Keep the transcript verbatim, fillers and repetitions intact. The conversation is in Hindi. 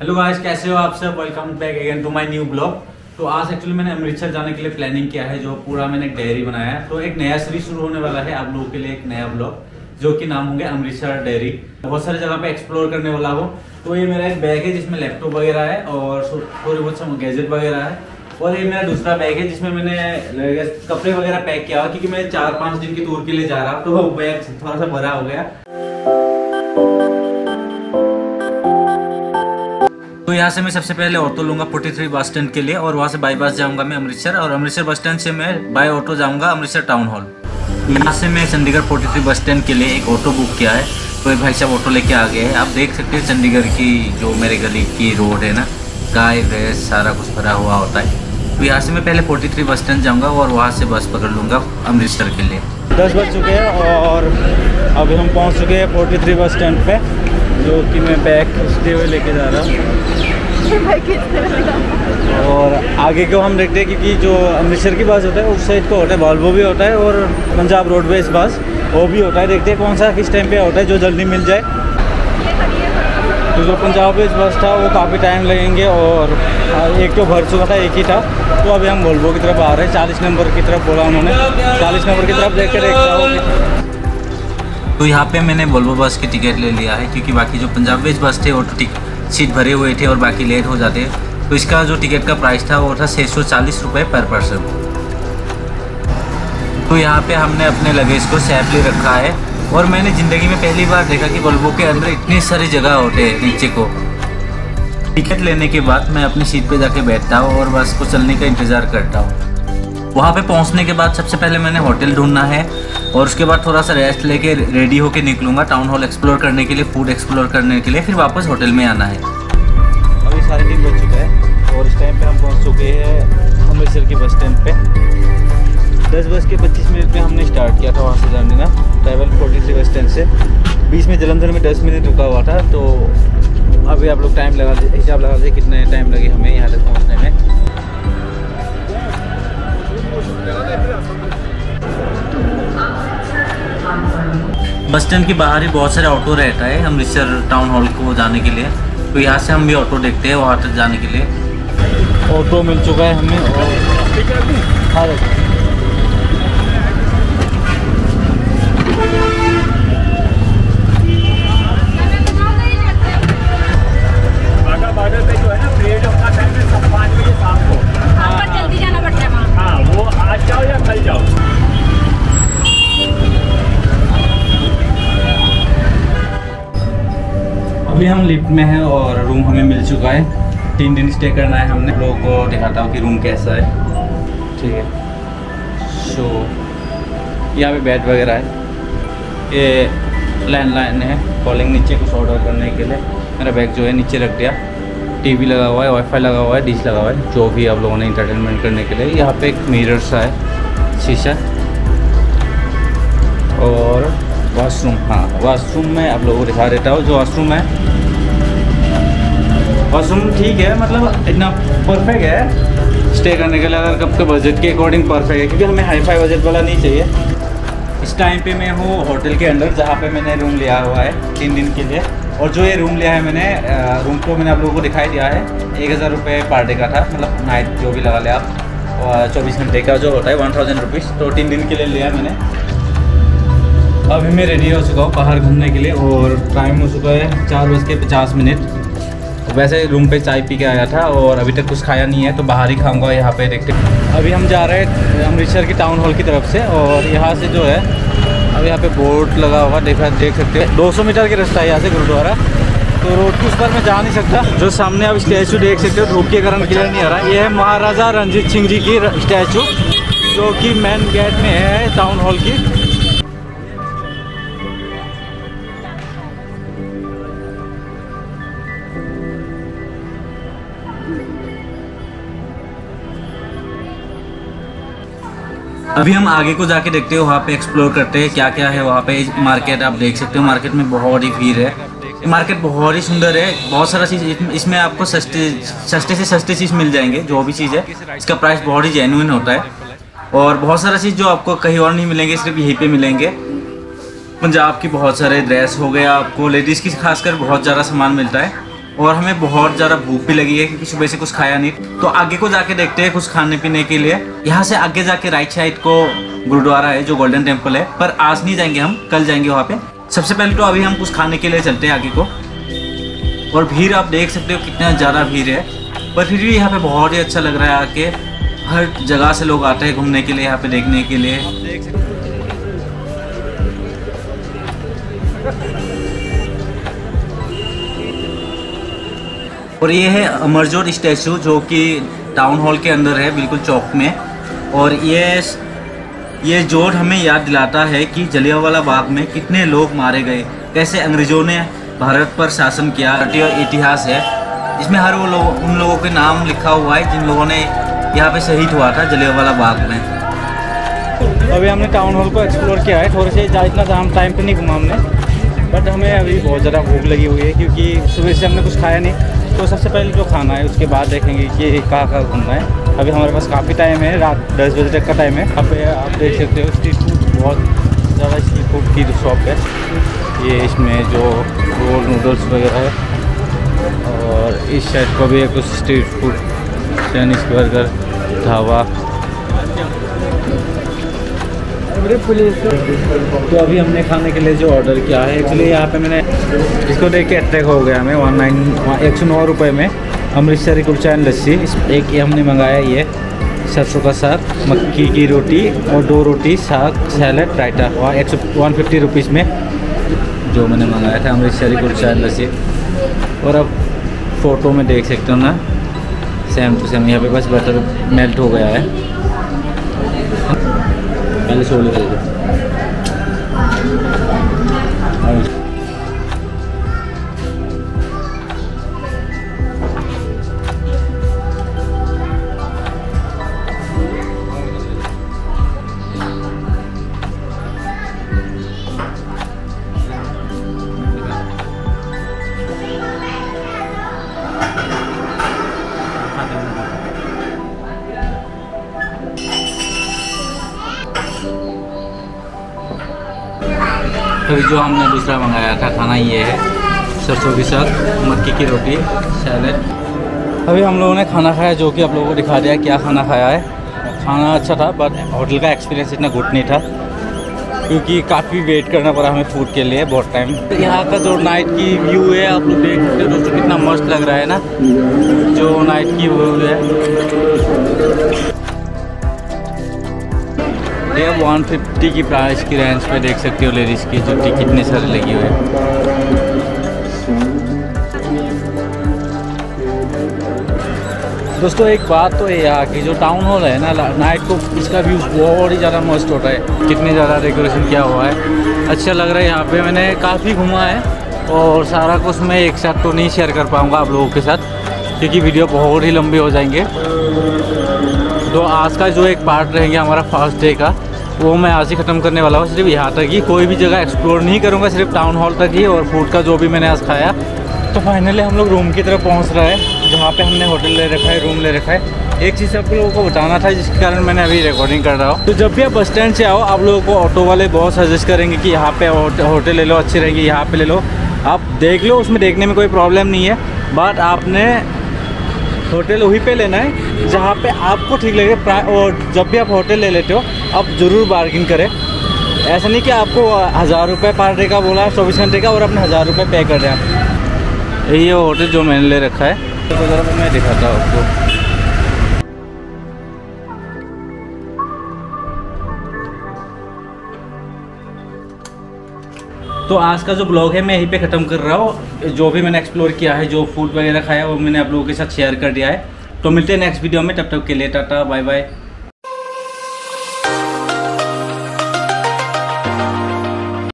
हेलो गाइस, कैसे हो आप सब। Welcome back again to my new blog. तो आज एक्चुअली मैंने अमृतसर जाने के लिए प्लानिंग किया है, जो पूरा मैंने एक डायरी बनाया है। तो एक नया सीरीज शुरू होने वाला है आप लोगों के लिए, एक नया ब्लॉग जो कि नाम होंगे अमृतसर डायरी। बहुत सारे जगह पे एक्सप्लोर करने वाला हो। तो ये मेरा एक बैग है जिसमें लैपटॉप वगैरह है और थोड़े बहुत गैजेट वगैरह है। और ये मेरा दूसरा बैग है जिसमें मैंने कपड़े वगैरह पैक किया हुआ, क्योंकि मैं चार पाँच दिन की टूर के लिए जा रहा हूँ। तो वो बैग थोड़ा सा भरा हो गया। तो यहाँ से मैं सबसे पहले ऑटो लूँगा फोर्टी थ्री बस स्टैंड के लिए, और वहाँ से बाई बस जाऊँगा मैं अमृतसर, और अमृतसर बस स्टैंड से मैं बाई ऑटो जाऊँगा अमृतसर टाउन हॉल। यहाँ से मैं Chandigarh forty three bus stand के लिए एक ऑटो बुक किया है। तो भाई साहब ऑटो लेके आ गए हैं। आप देख सकते हैं चंडीगढ़ की जो मेरे गली की रोड है ना, गाय भैंस सारा कुछ भरा हुआ होता है। तो यहाँ से मैं पहले फोर्टी थ्री बस स्टैंड जाऊँगा और वहाँ से बस पकड़ लूँगा अमृतसर के लिए। दस बज चुके हैं और अभी हम पहुँच चुके हैं फोर्टी थ्री बस स्टैंड पर, जो कि मैं बैग खींचते हुए लेके जा रहा हूँ। और आगे को हम देखते हैं, क्योंकि जो अमृतसर की बस होता है उस साइड को होता है वॉल्वो भी होता है और पंजाब रोडवेज बस वो भी होता है। देखते हैं कौन सा किस टाइम पे होता है, जो जल्दी मिल जाए। तो जो पंजाब रोडवेज बस था वो काफ़ी टाइम लगेंगे, और एक तो भर चुका था, एक ही था। तो अभी हम वॉल्वो की तरफ आ रहे हैं। चालीस नंबर की तरफ बोला उन्होंने, चालीस नंबर की तरफ देख कर देखता। तो यहाँ पे मैंने वॉल्वो बस की टिकट ले लिया है, क्योंकि बाकी जो पंजाब रोडवेज बस थे वो सीट भरे हुए थे और बाकी लेट हो जाते। तो इसका जो टिकट का प्राइस था वो था छः सौ चालीस रुपये पर पर्सन। तो यहाँ पे हमने अपने लगेज को सेफली रखा है। और मैंने ज़िंदगी में पहली बार देखा कि वॉल्वो के अंदर इतनी सारी जगह होते हैं नीचे को। टिकट लेने के बाद मैं अपनी सीट पर जाके बैठता हूँ और बस को चलने का इंतज़ार करता हूँ। वहाँ पे पहुँचने के बाद सबसे पहले मैंने होटल ढूंढना है, और उसके बाद थोड़ा सा रेस्ट लेके रेडी होके निकलूँगा टाउन हॉल एक्सप्लोर करने के लिए, फूड एक्सप्लोर करने के लिए, फिर वापस होटल में आना है। अभी साढ़े तीन बज चुका है और इस टाइम पे हम पहुँच चुके हैं अमृतसर के बस स्टैंड पे। दस बज के पच्चीस मिनट पे हमने स्टार्ट किया था वहाँ से जाने ना, travel forty three bus stand से। बीच में जलंधर में दस मिनट रुका हुआ था। तो अभी आप लोग टाइम लगा दे, हिसाब लगा दे कितने टाइम लगे हमें यहाँ तक पहुँचने में। बस स्टैंड के बाहर ही बहुत सारे ऑटो रहता है अमृतसर टाउन हॉल को जाने के लिए। तो यहाँ से हम भी ऑटो देखते हैं वहाँ तक जाने के लिए। ऑटो मिल चुका है हमें। और अभी हम लिफ्ट में हैं और रूम हमें मिल चुका है। तीन दिन स्टे करना है हमने। लोगों को दिखाता हूँ कि रूम कैसा है। ठीक है, सो यहाँ पे बेड वगैरह है। ये लैंडलाइन है कॉलिंग, नीचे कुछ ऑर्डर करने के लिए। मेरा बैग जो है नीचे रख दिया। टीवी लगा हुआ है, वाईफाई लगा हुआ है, डिश लगा हुआ है, जो भी आप लोगों ने इंटरटेनमेंट करने के लिए। यहाँ पे एक मिरर सा है, शीशा। और वाशरूम, हाँ वाशरूम में आप लोगों को दिखा देता हूँ जो वाशरूम है। वाशरूम ठीक है, मतलब इतना परफेक्ट है स्टे करने के लिए, अगर कब के बजट के अकॉर्डिंग परफेक्ट है, क्योंकि हमें हाई फाई बजट वाला नहीं चाहिए। इस टाइम पे मैं हूँ होटल के अंदर, जहाँ पे मैंने रूम लिया हुआ है तीन दिन के लिए। और जो ये रूम लिया है मैंने, रूम को मैंने आप लोगों को दिखाई दिया है। एक हज़ार रुपये पर डे का था, मतलब नाइट जो भी लगा लिया आप, और चौबीस घंटे का जो होता है वन थाउजेंड रुपीज़। तो तीन दिन के लिए लिया मैंने। अभी मैं रेडी हो चुका हूँ बाहर घूमने के लिए, और टाइम हो चुका है चार बज के पचास मिनट। वैसे रूम पे चाय पी के आया था और अभी तक कुछ खाया नहीं है, तो बाहर ही खाऊंगा यहाँ पे देखते। अभी हम जा रहे हैं अमृतसर के टाउन हॉल की तरफ से, और यहाँ से जो है अब यहाँ पे बोर्ड लगा हुआ देखा देख सकते हैं। दो सौ मीटर का रास्ता है यहाँ से गुरुद्वारा। तो रोड उस पर मैं जा नहीं सकता। जो सामने आप स्टैचू देख सकते हो, धूप के कारण क्लियर नहीं आ रहा। ये है महाराजा रणजीत सिंह जी की स्टैचू, जो कि मेन गेट में है टाउन हॉल की। अभी हम आगे को जाके देखते हैं, वहाँ पे एक्सप्लोर करते हैं क्या क्या है वहाँ पे। मार्केट आप देख सकते हो, मार्केट में बहुत ही भीड़ है। मार्केट बहुत ही सुंदर है, बहुत सारा चीज़ इसमें आपको सस्ते सस्ते से सस्ते चीज़ मिल जाएंगे। जो भी चीज़ है इसका प्राइस बहुत ही जेन्युइन होता है, और बहुत सारा चीज़ जो आपको कहीं और नहीं मिलेंगे सिर्फ यहीं पर मिलेंगे। पंजाब की बहुत सारे ड्रेस हो गया आपको, लेडीज़ की खासकर बहुत ज़्यादा सामान मिलता है। और हमें बहुत ज़्यादा भूख भी लगी है क्योंकि सुबह से कुछ खाया नहीं। तो आगे को जाके देखते हैं कुछ खाने पीने के लिए। यहाँ से आगे जाके राइट साइड को गुरुद्वारा है जो गोल्डन टेम्पल है, पर आज नहीं जाएंगे हम, कल जाएंगे वहाँ पे। सबसे पहले तो अभी हम कुछ खाने के लिए चलते हैं आगे को। और भीड़ आप देख सकते हो कितना ज़्यादा भीड़ है, पर फिर भी यहाँ पर बहुत ही अच्छा लग रहा है। आके हर जगह से लोग आते हैं घूमने के लिए, यहाँ पे देखने के लिए। और ये है अमरजोत स्टैचू जो कि टाउन हॉल के अंदर है, बिल्कुल चौक में। और ये ये जोड़ हमें याद दिलाता है कि जलियांवाला बाग में कितने लोग मारे गए, कैसे अंग्रेज़ों ने भारत पर शासन किया। और इतिहास है इसमें हर वो लोग उन लोगों के नाम लिखा हुआ है जिन लोगों ने यहाँ पे शहीद हुआ था जलियांवाला बाग में। अभी हमने टाउन हॉल को एक्सप्लोर किया है थोड़े से, इतना टाइम पर नहीं घूमा हमने, बट हमें अभी बहुत ज़्यादा भूख लगी हुई है क्योंकि सुबह से हमने कुछ खाया नहीं। तो सबसे पहले जो खाना है उसके बाद देखेंगे कि कहाँ कहाँ घूमना है। अभी हमारे पास काफ़ी टाइम है, रात दस बजे तक का टाइम है। अब आप देख सकते हो स्ट्रीट फूड, बहुत ज़्यादा स्ट्रीट फूड की शॉप है ये। इसमें जो रोल नूडल्स वगैरह है, और इस साइड को भी है कुछ street food, Chinese burger, dhaba. तो अभी हमने खाने के लिए जो ऑर्डर किया है, एक्चुअली यहाँ पे मैंने इसको देख के अटैक हो गया हमें। वन नाइन एक सौ नौ रुपये में अमृतसरी कुलचा एंड लस्सी। एक ये हमने मंगाया, ये सरसों का साग, मक्की की रोटी और दो रोटी, साग, सैलड, रायता। और एक सौ वन फिफ्टी रुपीज़ में जो मैंने मंगाया था अमृतसरी कुलचा एंड लस्सी। और अब फ़ोटो में देख सकते हो ना, सेम टू सेम यहाँ पे बस बटर मेल्ट हो गया है। पहले छोले ले लो। फिर जो हमने दूसरा मंगाया था खाना ये है, सरसों के साथ, मक्की की रोटी, सैलड। अभी हम लोगों ने खाना खाया, जो कि आप लोगों को दिखा दिया क्या खाना खाया है। खाना अच्छा था, बट होटल का एक्सपीरियंस इतना गुड नहीं था क्योंकि काफ़ी वेट करना पड़ा हमें फूड के लिए, बहुत टाइम। यहाँ का जो नाइट की व्यू है आप लोग देख सकते हो दोस्तों, कितना मस्त लग रहा है ना जो नाइट की व्यू है। ये एक सौ पचास की प्राइस की रेंज पे देख सकते हो लेडीज़ की जूती कितने सारे लगी हुए हैं। दोस्तों एक बात तो ये यहाँ की जो टाउन हॉल है ना, नाइट को इसका व्यू बहुत ही ज़्यादा मस्त होता है। कितने ज़्यादा डेकोरेशन किया हुआ है, अच्छा लग रहा है। यहाँ पे मैंने काफ़ी घूमा है और सारा कुछ मैं एक साथ तो नहीं शेयर कर पाऊँगा आप लोगों के साथ क्योंकि वीडियो बहुत ही लंबे हो जाएंगे। तो आज का जो एक पार्ट रहेंगे हमारा फर्स्ट डे का, वो मैं आज ही ख़त्म करने वाला हूँ। सिर्फ यहाँ तक ही, कोई भी जगह एक्सप्लोर नहीं करूँगा, सिर्फ टाउन हॉल तक ही और फूड का जो भी मैंने आज खाया। तो फाइनली हम लोग रूम की तरफ पहुँच रहे हैं जहाँ पे हमने होटल ले रखा है, रूम ले रखा है। एक चीज़ आप लोगों को बताना था जिसके कारण मैंने अभी रिकॉर्डिंग कर रहा हूँ। तो जब भी आप बस स्टैंड से आओ, आप लोगों को ऑटो वाले बहुत सजेस्ट करेंगे कि यहाँ पर होटल ले लो, अच्छी रहेगी, यहाँ पर ले लो। आप देख लो, उसमें देखने में कोई प्रॉब्लम नहीं है, बट आपने होटल वहीं पे लेना है जहाँ पे आपको ठीक लगे। और जब भी आप होटल ले लेते हो आप ज़रूर बार्गिन करें। ऐसा नहीं कि आपको हज़ार रुपये पर डे का बोला है चौबीस घंटे का और आपने हज़ार रुपये पे कर रहे हैं। ये होटल जो मैंने ले रखा है तो ज़रा मैं दिखाता हूँ आपको। तो आज का जो ब्लॉग है मैं यहीं पे ख़त्म कर रहा हूँ। जो भी मैंने एक्सप्लोर किया है, जो फूड वगैरह खाया है, वो मैंने आप लोगों के साथ शेयर कर दिया है। तो मिलते हैं नेक्स्ट वीडियो में, तब तक के लिए टाटा, बाय बाय।